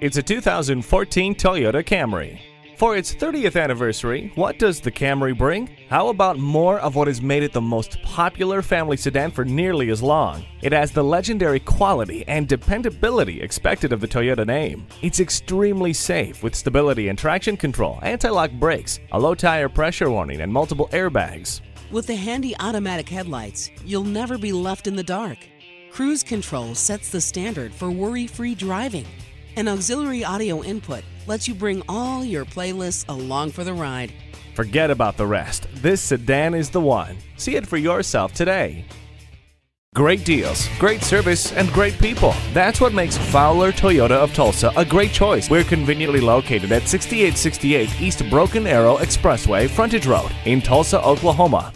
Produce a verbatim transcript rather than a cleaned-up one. It's a two thousand fourteen Toyota Camry. For its thirtieth anniversary, what does the Camry bring? How about more of what has made it the most popular family sedan for nearly as long? It has the legendary quality and dependability expected of the Toyota name. It's extremely safe with stability and traction control, anti-lock brakes, a low tire pressure warning, and multiple airbags. With the handy automatic headlights, you'll never be left in the dark. Cruise control sets the standard for worry-free driving. An auxiliary audio input lets you bring all your playlists along for the ride. Forget about the rest. This sedan is the one. See it for yourself today. Great deals, great service, and great people. That's what makes Fowler Toyota of Tulsa a great choice. We're conveniently located at sixty-eight sixty-eight East Broken Arrow Expressway Frontage Road in Tulsa, Oklahoma.